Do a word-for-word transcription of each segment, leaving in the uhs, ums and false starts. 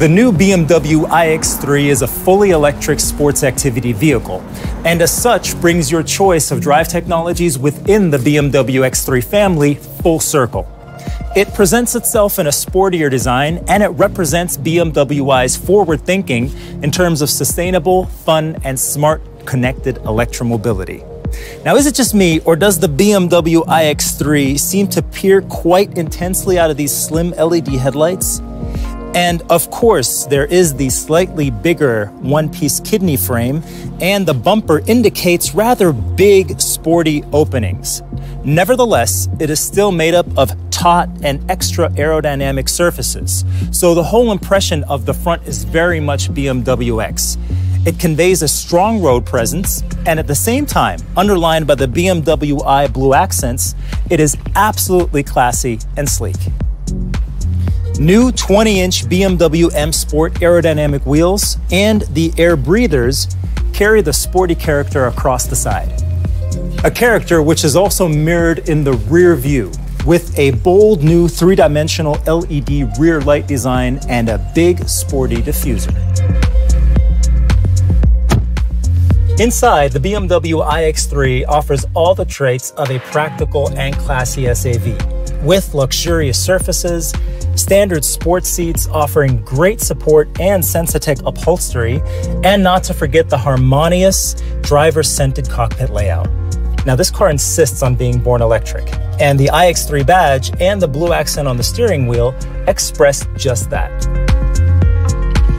The new B M W i X three is a fully electric sports activity vehicle, and as such brings your choice of drive technologies within the B M W X three family full circle. It presents itself in a sportier design, and it represents B M W i's forward thinking in terms of sustainable, fun, and smart connected electromobility. Now, is it just me, or does the B M W i X three seem to peer quite intensely out of these slim L E D headlights? And of course, there is the slightly bigger one-piece kidney frame, and the bumper indicates rather big, sporty openings. Nevertheless, it is still made up of taut and extra aerodynamic surfaces, so the whole impression of the front is very much B M W X. It conveys a strong road presence, and at the same time, underlined by the B M W i Blue accents, it is absolutely classy and sleek. New twenty inch B M W M Sport aerodynamic wheels and the air breathers carry the sporty character across the side. A character which is also mirrored in the rear view, with a bold new three-dimensional L E D rear light design and a big sporty diffuser. Inside, the B M W i X three offers all the traits of a practical and classy S A V, with luxurious surfaces, standard sports seats offering great support and Sensitech upholstery, and not to forget the harmonious, driver-scented cockpit layout. Now, this car insists on being born electric, and the i X three badge and the blue accent on the steering wheel express just that.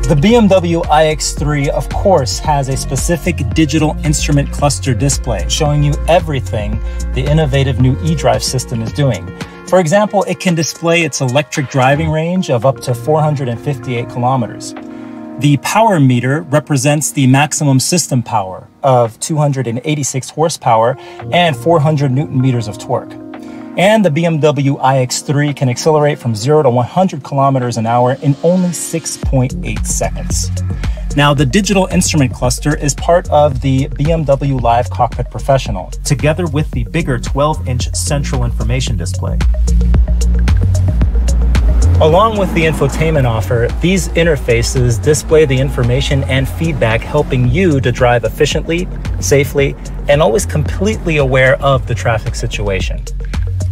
The B M W i X three, of course, has a specific digital instrument cluster display showing you everything the innovative new eDrive system is doing. For example, it can display its electric driving range of up to four hundred fifty-eight kilometers. The power meter represents the maximum system power of two hundred eighty-six horsepower and four hundred newton meters of torque. And the B M W i X three can accelerate from zero to one hundred kilometers an hour in only six point eight seconds. Now, the digital instrument cluster is part of the B M W Live Cockpit Professional, together with the bigger twelve inch central information display. Along with the infotainment offer, these interfaces display the information and feedback, helping you to drive efficiently, safely, and always completely aware of the traffic situation.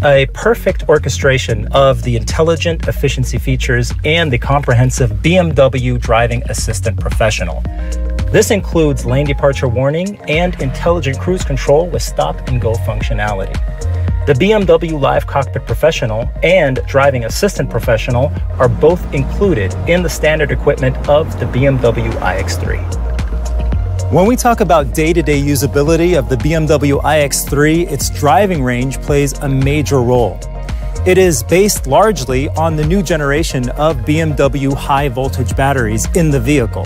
A perfect orchestration of the intelligent efficiency features and the comprehensive B M W Driving Assistant Professional. This includes lane departure warning and intelligent cruise control with stop and go functionality. The B M W Live Cockpit Professional and Driving Assistant Professional are both included in the standard equipment of the B M W i X three. When we talk about day-to-day usability of the B M W i X three, its driving range plays a major role. It is based largely on the new generation of B M W high-voltage batteries in the vehicle.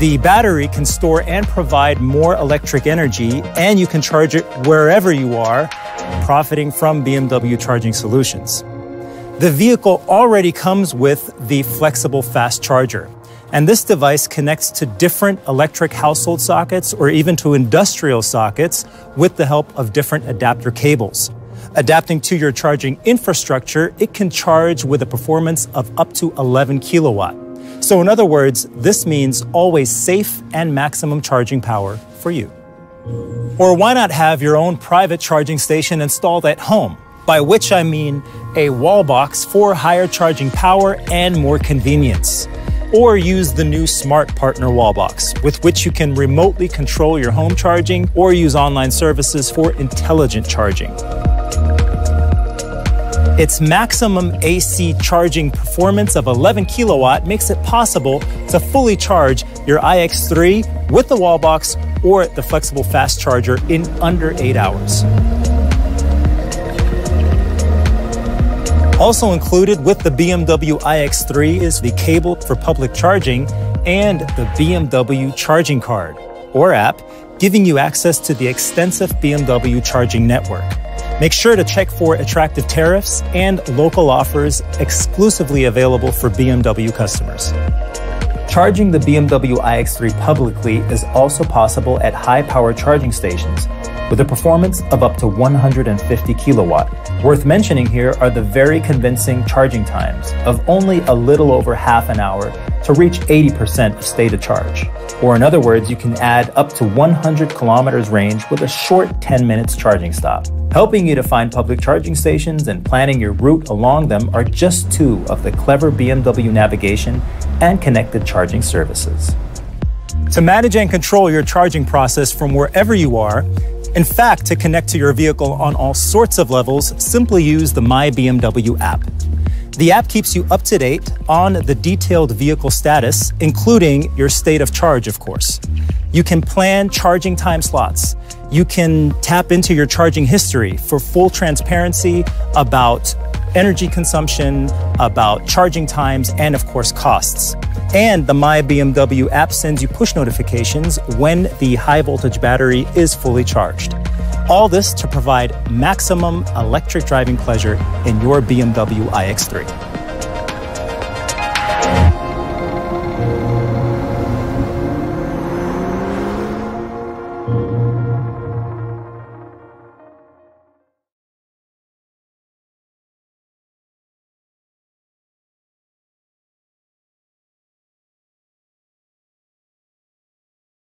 The battery can store and provide more electric energy, and you can charge it wherever you are, profiting from B M W charging solutions. The vehicle already comes with the flexible fast charger, and this device connects to different electric household sockets or even to industrial sockets with the help of different adapter cables. Adapting to your charging infrastructure, it can charge with a performance of up to eleven kilowatt. So in other words, this means always safe and maximum charging power for you. Or why not have your own private charging station installed at home? By which I mean a wall box for higher charging power and more convenience. Or use the new Smart Partner Wallbox, with which you can remotely control your home charging or use online services for intelligent charging. Its maximum A C charging performance of eleven kilowatt makes it possible to fully charge your i X three with the Wallbox or the flexible fast charger in under eight hours. Also included with the B M W i X three is the cable for public charging and the B M W charging card, or app, giving you access to the extensive B M W charging network. Make sure to check for attractive tariffs and local offers exclusively available for B M W customers. Charging the B M W i X three publicly is also possible at high-power charging stations, with a performance of up to one hundred fifty kilowatt. Worth mentioning here are the very convincing charging times of only a little over half an hour to reach eighty percent of state of charge. Or in other words, you can add up to one hundred kilometers range with a short ten minutes charging stop. Helping you to find public charging stations and planning your route along them are just two of the clever B M W navigation and connected charging services. To manage and control your charging process from wherever you are, in fact, to connect to your vehicle on all sorts of levels, simply use the My B M W app. The app keeps you up to date on the detailed vehicle status, including your state of charge, of course. You can plan charging time slots. You can tap into your charging history for full transparency about energy consumption, about charging times, and of course, costs. And the My B M W app sends you push notifications when the high voltage battery is fully charged. All this to provide maximum electric driving pleasure in your B M W i X three.